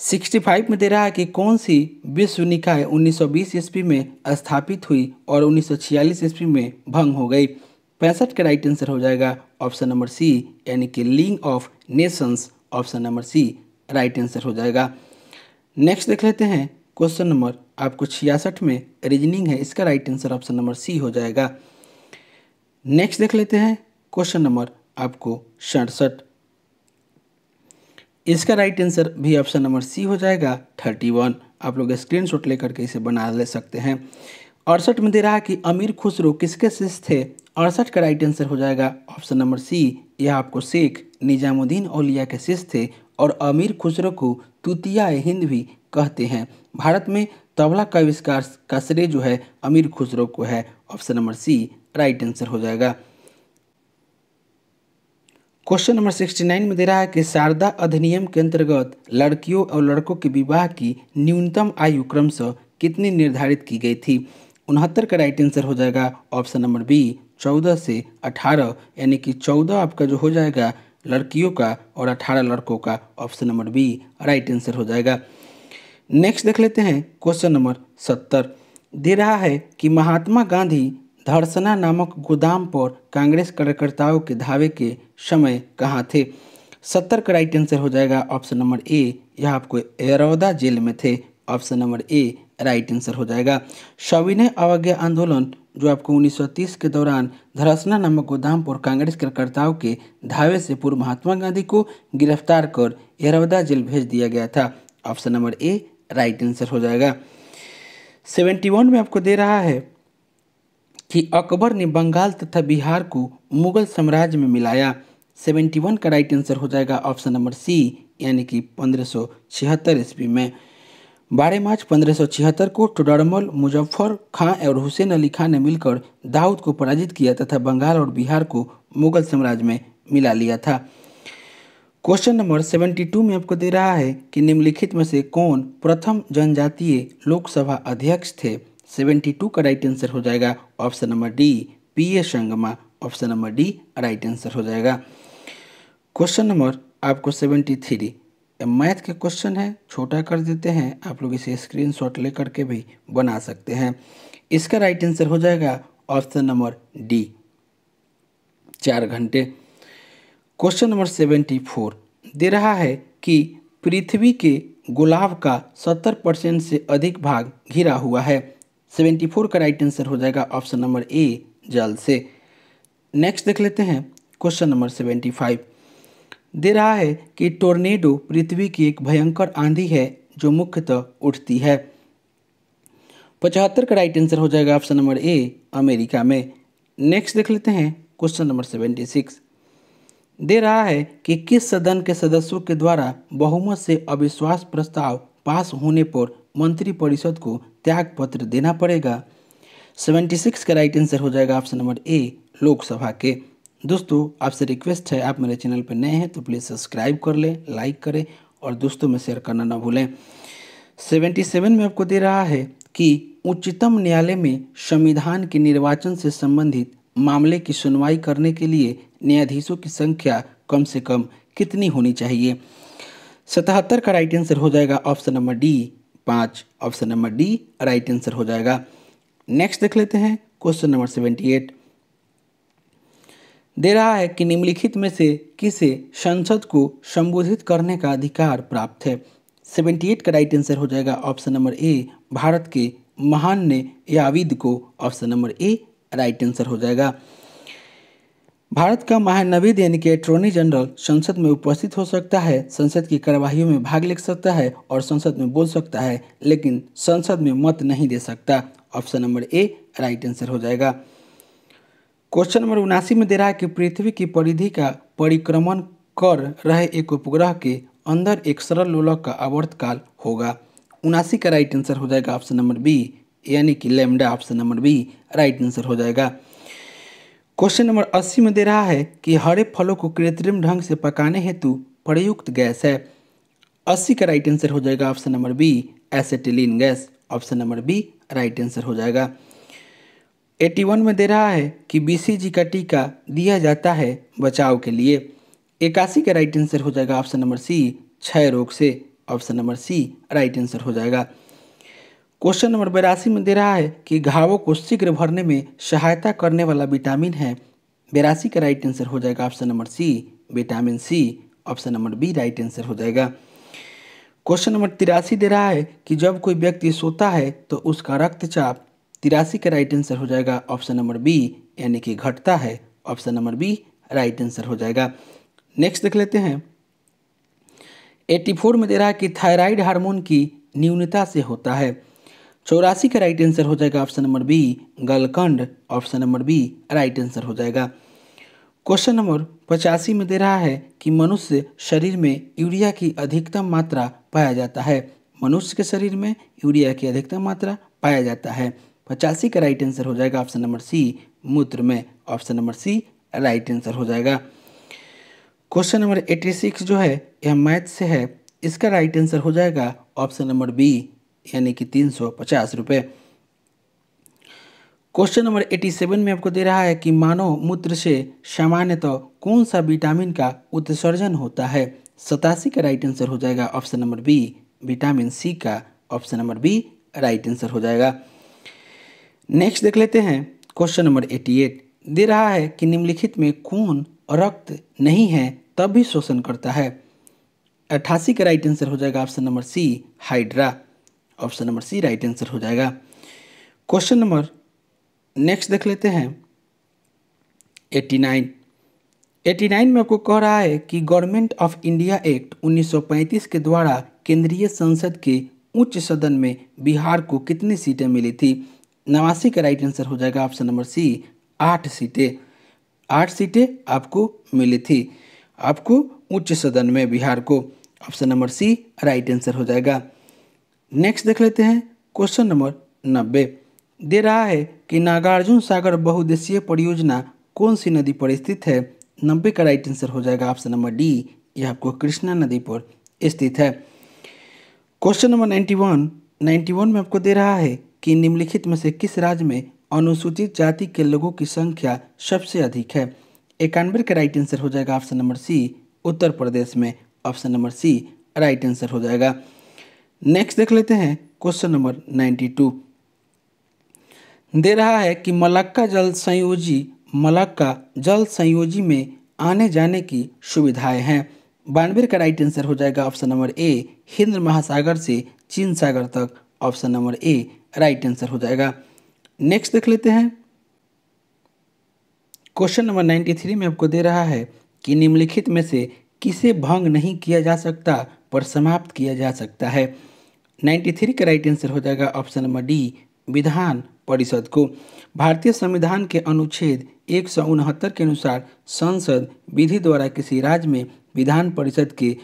पैंसठ में दे रहा है कि कौन सी विश्व निकाय उन्नीस सौ बीस ईस्वी में स्थापित हुई और उन्नीस सौ छियालीस ईस्वी में भंग हो गई। पैंसठ का राइट आंसर हो जाएगा ऑप्शन नंबर सी यानी कि league of nations, option number C right answer हो जाएगा। नेक्स्ट देख लेते हैं क्वेश्चन नंबर आपको छियासठ में रीजनिंग है, इसका right answer option number C हो जाएगा। नेक्स्ट देख लेते हैं क्वेश्चन नंबर आपको सड़सठ, इसका राइट आंसर भी ऑप्शन नंबर सी हो जाएगा इकतीस। आप लोग स्क्रीनशॉट लेकर के इसे बना ले सकते हैं। अड़सठ में दे रहा है कि अमीर खुसरो किसके शिष्य थे। अड़सठ का राइट आंसर हो जाएगा ऑप्शन नंबर सी, यह आपको शेख निजामुद्दीन औलिया के शिष्य थे और अमीर खुसरो को तूतिया हिंद भी कहते हैं। भारत में तबला का आविष्कार का श्रेय जो है अमीर खुसरो को है, option number C right answer हो जाएगा। क्वेश्चन नंबर उनहत्तर में दे रहा है कि शारदा अधिनियम के अंतर्गत लड़कियों और लड़कों के विवाह की न्यूनतम आयु क्रमशः कितनी निर्धारित की गई थी। उनहत्तर का राइट आंसर हो जाएगा ऑप्शन नंबर बी चौदह से अठारह यानी कि चौदह आपका जो हो जाएगा लड़कियों का और अठारह लड़कों का, option number B right answer हो जाएगा। नेक्स्ट देख लेते हैं क्वेश्चन नंबर सत्तर दे रहा है कि महात्मा गांधी धरसना नामक गोदाम पर कांग्रेस कार्यकर्ताओं के धावे के समय कहाँ थे। सत्तर का राइट आंसर हो जाएगा ऑप्शन नंबर ए, यह आपको एरौदा जेल में थे, option number A right answer हो जाएगा। सविनय अवज्ञा आंदोलन जो आपको उन्नीस सौ तीस के दौरान धरसना नामक गोदाम पर कांग्रेस कार्यकर्ताओं के धावे से पूर्व महात्मा गांधी को गिरफ्तार कर एरौदा जेल भेज दिया गया था, option number A right answer हो जाएगा। सेवेंटी वन में आपको दे रहा है कि अकबर ने बंगाल तथा बिहार को मुगल साम्राज्य में मिलाया। इकहत्तर का राइट आंसर हो जाएगा ऑप्शन नंबर सी यानी कि पंद्रह सौ छिहत्तर ईस्वी में। बारह मार्च पंद्रह सौ छिहत्तर को टोडरमल मुजफ्फर खां और हुसैन अली खां ने मिलकर दाऊद को पराजित किया तथा बंगाल और बिहार को मुगल साम्राज्य में मिला लिया था। क्वेश्चन नंबर बहत्तर में आपको दे रहा है कि निम्नलिखित में से कौन प्रथम जनजातीय लोकसभा अध्यक्ष थे। बहत्तर का राइट आंसर हो जाएगा option number D P A Sangma, option number D right answer हो जाएगा। क्वेश्चन नंबर आपको तिहत्तर मैथ के क्वेश्चन है, छोटा कर देते हैं, आप लोग इसे स्क्रीनशॉट लेकर के भी बना सकते हैं। इसका राइट आंसर हो जाएगा ऑप्शन नंबर डी चार घंटे। क्वेश्चन नंबर चौहत्तर दे रहा है कि पृथ्वी के गुलाब का सत्तर परसेंट से अधिक भाग घिरा हुआ है। चौहत्तर का राइट आंसर हो जाएगा ऑप्शन नंबर ए जल से। नेक्स्ट देख लेते हैं क्वेश्चन नंबर पचहत्तर दे रहा है कि टोर्नेडो पृथ्वी की एक भयंकर आंधी है जो मुख्यतः उठती है। पचहत्तर का राइट आंसर हो जाएगा ऑप्शन नंबर ए अमेरिका में। नेक्स्ट देख लेते हैं क्वेश्चन नंबर छिहत्तर दे रहा है कि किस सदन के सदस्यों के द्वारा बहुमत से अविश्वास प्रस्ताव पास होने पर मंत्रिपरिषद को त्याग पत्र देना पड़ेगा। छिहत्तर का राइट आंसर हो जाएगा ऑप्शन नंबर ए, लोकसभा के। दोस्तों आपसे रिक्वेस्ट है, आप मेरे चैनल पर नए हैं तो प्लीज़ सब्सक्राइब कर लें, लाइक करें और दोस्तों में शेयर करना ना भूलें। सतहत्तर में आपको दे रहा है कि उच्चतम न्यायालय में संविधान के निर्वाचन से संबंधित मामले की सुनवाई करने के लिए न्यायाधीशों की संख्या कम से कम कितनी होनी चाहिए। सतहत्तर का राइट आंसर हो जाएगा ऑप्शन नंबर डी, पाँच। Option number D right answer हो जाएगा। नेक्स्ट देख लेते हैं क्वेश्चन नंबर अठहत्तर। दे रहा है कि निम्नलिखित में से किसे संसद को संबोधित करने का अधिकार प्राप्त है। अठहत्तर का राइट आंसर हो जाएगा ऑप्शन नंबर ए, भारत के महान ने याविद को। Option number A right answer हो जाएगा। भारत का महानविद यानी कि अटॉर्नी जनरल संसद में उपस्थित हो सकता है, संसद की कार्यवाहियों में भाग ले सकता है और संसद में बोल सकता है, लेकिन संसद में मत नहीं दे सकता। Option number A right answer हो जाएगा। क्वेश्चन नंबर उनासी में दे रहा है कि पृथ्वी की परिधि का परिक्रमण कर रहे एक उपग्रह के अंदर एक सरल लोलक का आवर्तकाल होगा। उनासी का राइट आंसर हो जाएगा ऑप्शन नंबर बी, यानी कि lambda. Option number B right answer हो जाएगा। क्वेश्चन नंबर अस्सी में दे रहा है कि हरे फलों को कृत्रिम ढंग से पकाने हेतु प्रयुक्त गैस है। अस्सी का राइट आंसर हो जाएगा option number B, acetylene gas. Option number B right answer हो जाएगा। इक्यासी में दे रहा है कि बीसीजी का टीका दिया जाता है बचाव के लिए। इक्यासी का राइट आंसर हो जाएगा ऑप्शन नंबर सी, क्षय रोग से। Option number C right answer हो जाएगा। क्वेश्चन नंबर बेरासी में दे रहा है कि घावों को शीघ्र भरने में सहायता करने वाला विटामिन है। बेरासी का राइट आंसर हो जाएगा option number C, vitamin C. Option number B right answer हो जाएगा। क्वेश्चन नंबर तिरासी दे रहा है कि जब कोई व्यक्ति सोता है तो उसका रक्तचाप। तिरासी का राइट आंसर हो जाएगा ऑप्शन नंबर बी, यानी कि घटता है। Option number B right answer हो जाएगा। नेक्स्ट देख लेते हैं। एट्टी फोर में दे रहा है कि थायराइड हार्मोन की न्यूनता से होता है। चौरासी का राइट आंसर हो जाएगा ऑप्शन नंबर बी, गलकंड। Option number B right answer हो जाएगा। क्वेश्चन नंबर पचासी में दे रहा है कि मनुष्य शरीर में यूरिया की अधिकतम मात्रा पाया जाता है। मनुष्य के शरीर में यूरिया की अधिकतम मात्रा पाया जाता है। पचासी का राइट आंसर हो जाएगा ऑप्शन नंबर सी, मूत्र में। Option number C right answer हो जाएगा। क्वेश्चन नंबर एट्टी सिक्स जो है यह मैथ से है, इसका राइट आंसर हो जाएगा ऑप्शन नंबर बी, यानी कि तीन सौ पचास रुपये। क्वेश्चन नंबर सत्तासी में आपको दे रहा है कि मानव मूत्र से सामान्यतः तो कौन सा विटामिन का उत्सर्जन होता है। सतासी का राइट आंसर हो जाएगा option number B, vitamin C का। Option number B right answer हो जाएगा। नेक्स्ट देख लेते हैं क्वेश्चन नंबर अट्ठासी। दे रहा है कि निम्नलिखित में कौन रक्त नहीं है तब भी शोषण करता है। अट्ठासी का राइट आंसर हो जाएगा option number C, hydra. Option number C right answer हो जाएगा। क्वेश्चन नंबर नेक्स्ट देख लेते हैं नवासी। नवासी में आपको कह रहा है कि गवर्नमेंट ऑफ इंडिया एक्ट उन्नीस सौ पैंतीस के द्वारा केंद्रीय संसद के उच्च सदन में बिहार को कितनी सीटें मिली थी। नवासी का राइट आंसर हो जाएगा ऑप्शन नंबर सी, आठ सीटें। आठ सीटें आपको मिली थी, आपको उच्च सदन में बिहार को। Option number C right answer हो जाएगा। नेक्स्ट देख लेते हैं क्वेश्चन नंबर नब्बे। दे रहा है कि नागार्जुन सागर बहुउद्देशीय परियोजना कौन सी नदी पर स्थित है। नब्बे का राइट आंसर हो जाएगा ऑप्शन नंबर डी, यह आपको कृष्णा नदी पर स्थित है। क्वेश्चन नंबर इक्यानवे। इक्यानवे में आपको दे रहा है कि निम्नलिखित में से किस राज्य में अनुसूचित जाति के लोगों की संख्या सबसे अधिक है। इक्यानवे का राइट आंसर हो जाएगा option number C, Uttar Pradesh में। Option number C right answer हो जाएगा। नेक्स्ट देख लेते हैं क्वेश्चन नंबर बानवे। दे रहा है कि मलक्का जल संयोजी मलक्का जल संयोजी में आने जाने की सुविधाएं हैं। बानवे का राइट आंसर हो जाएगा ऑप्शन नंबर ए, हिंद महासागर से चीन सागर तक। Option number A right answer हो जाएगा। नेक्स्ट देख लेते हैं क्वेश्चन नंबर तिरानवे में आपको दे रहा है कि निम्नलिखित में से किसे भंग नहीं किया जा सकता पर समाप्त किया जा सकता है। तिरानवे का राइट आंसर हो जाएगा option number D, Vidhan Parishad को। भारतीय संविधान के अनुच्छेद एक सौ उनहत्तर के अनुसार संसद विधि द्वारा किसी राज्य में विधान परिषद के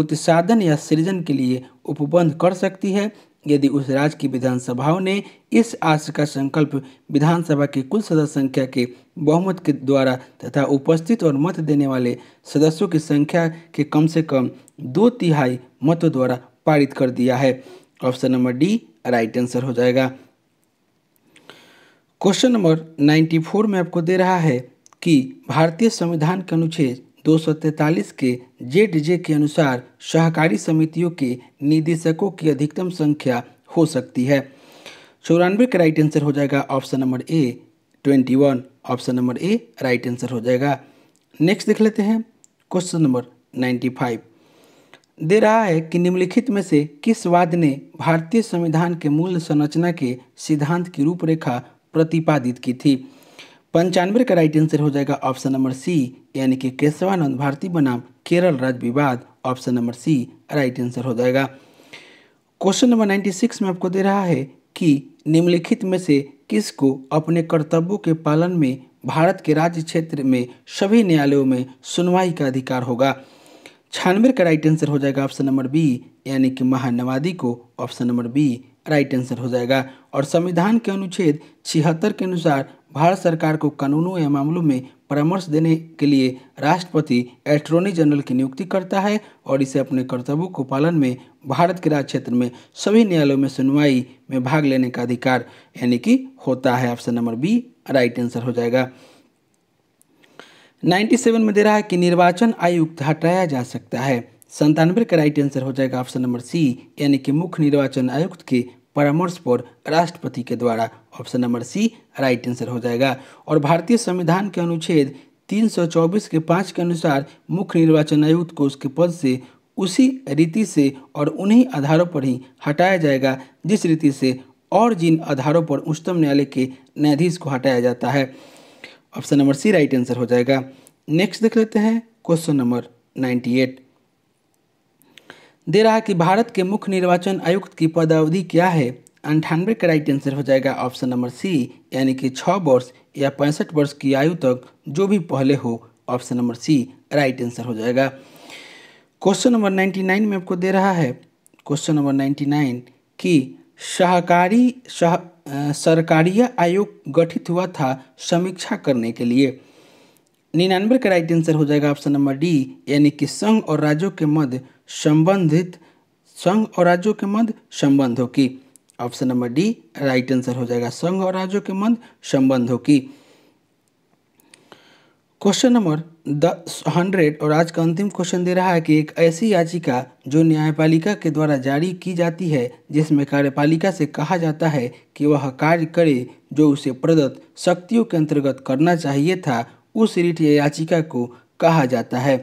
उत्साधन या सृजन के लिए उपबंध कर सकती है यदि उस राज्य की विधानसभाओं ने इस आशय का संकल्प विधानसभा की कुल सदस्य संख्या के बहुमत के द्वारा तथा उपस्थित और मत देने वाले सदस्यों की संख्या के कम से कम दो तिहाई मतों द्वारा पारित कर दिया है। Option number D right answer हो जाएगा। क्वेश्चन नंबर चौरानवे में आपको दे रहा है कि भारतीय संविधान के अनुच्छेद दो सौ तैंतालीस के जेड जे के अनुसार सहकारी समितियों के निदेशकों की अधिकतम संख्या हो सकती है। चौरानवे का राइट आंसर हो जाएगा ऑप्शन नंबर ए इक्कीस। Option number A right answer हो जाएगा। नेक्स्ट देख लेते हैं क्वेश्चन नंबर पचानवे। दे रहा है कि निम्नलिखित में से किस वाद ने भारतीय संविधान के मूल संरचना के सिद्धांत की रूपरेखा प्रतिपादित की थी। पंचानवे का राइट आंसर हो जाएगा ऑप्शन नंबर सी यानी कि केशवानंद भारती बनाम केरल राज्य विवाद। Option number C right answer हो जाएगा। क्वेश्चन नंबर छियानवे में आपको दे रहा है कि निम्नलिखित में से किसको अपने कर्तव्यों के पालन में भारत के राज्य क्षेत्र में सभी न्यायालयों में सुनवाई का अधिकार होगा। छियानवे का राइट आंसर हो जाएगा ऑप्शन नंबर बी यानी कि महान्यायवादी को। Option number B right answer हो जाएगा। और संविधान के अनुच्छेद छिहत्तर के अनुसार भारत सरकार को कानूनों या मामलों में परामर्श देने के लिए राष्ट्रपति अटॉर्नी जनरल की नियुक्ति करता है और इसे अपने कर्तव्यों को पालन में भारत के राज्य क्षेत्र में सभी न्यायालयों में सुनवाई में भाग लेने का अधिकार यानी कि होता है। Option number B right answer हो जाएगा। सत्तानवे में दे रहा है कि निर्वाचन आयुक्त हटाया जा सकता है। संतानवे का राइट आंसर हो जाएगा ऑप्शन नंबर सी यानी कि मुख्य निर्वाचन आयुक्त के परामर्श पर राष्ट्रपति के द्वारा। Option number C right answer हो जाएगा। और भारतीय संविधान के अनुच्छेद तीन सौ चौबीस के पाँच के अनुसार मुख्य निर्वाचन आयुक्त को उसके पद से उसी रीति से और उन्हीं आधारों पर ही हटाया जाएगा जिस रीति से और जिन आधारों पर उच्चतम न्यायालय के न्यायाधीश को हटाया जाता है। Option number C right answer हो जाएगा। नेक्स्ट देख लेते हैं क्वेश्चन नंबर अट्ठानवे। दे रहा है कि भारत के मुख्य निर्वाचन आयुक्त की पदावधि क्या है। अंठानवे का राइट आंसर हो जाएगा ऑप्शन नंबर सी यानी कि छः वर्ष या पैंसठ वर्ष की आयु तक जो भी पहले हो। Option number C right answer हो जाएगा। क्वेश्चन नंबर निन्यानवे में आपको दे रहा है क्वेश्चन नंबर निन्यानवे कि सहकारी सह सरकारीय आयोग गठित हुआ था समीक्षा करने के लिए। निन्यानवे का राइट आंसर हो जाएगा ऑप्शन नंबर डी यानी कि संघ और राज्यों के मध्य संबंधित संघ और राज्यों के मध्य संबंधों की। Option number D right answer हो जाएगा संघ और राज्यों के मध्य संबंधों की। क्वेश्चन नंबर हंड्रेड और आज का अंतिम क्वेश्चन दे रहा है कि एक ऐसी याचिका जो न्यायपालिका के द्वारा जारी की जाती है जिसमें कार्यपालिका से कहा जाता है कि वह कार्य करे जो उसे प्रदत्त शक्तियों के अंतर्गत करना चाहिए था उस रिट या याचिका को कहा जाता है।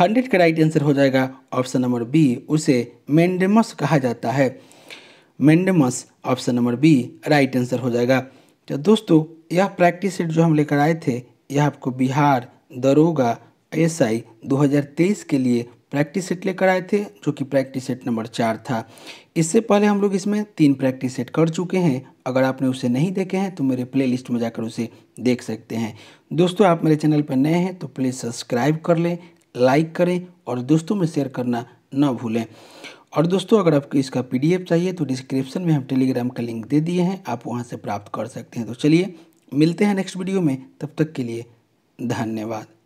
हंड्रेड का राइट आंसर हो जाएगा ऑप्शन नंबर बी उसे मेंडेमस कहा जाता है। Mandamus option number B right answer हो जाएगा। तो दोस्तों यह प्रैक्टिस सेट जो हम लेकर आए थे यह आपको बिहार दरोगा एसआई दो हज़ार तेईस के लिए प्रैक्टिस सेट लेकर आए थे जो कि प्रैक्टिस सेट नंबर चार था। इससे पहले हम लोग इसमें तीन प्रैक्टिस सेट कर चुके हैं। अगर आपने उसे नहीं देखे हैं तो मेरे प्लेलिस्ट में जाकर उसे देख सकते हैं। दोस्तों आप मेरे चैनल पर नए हैं तो प्लीज़ सब्सक्राइब कर लें, लाइक करें और दोस्तों में शेयर करना ना भूलें। और दोस्तों अगर आपको इसका पीडीएफ चाहिए तो डिस्क्रिप्शन में हम टेलीग्राम का लिंक दे दिए हैं, आप वहां से प्राप्त कर सकते हैं। तो चलिए मिलते हैं नेक्स्ट वीडियो में, तब तक के लिए धन्यवाद।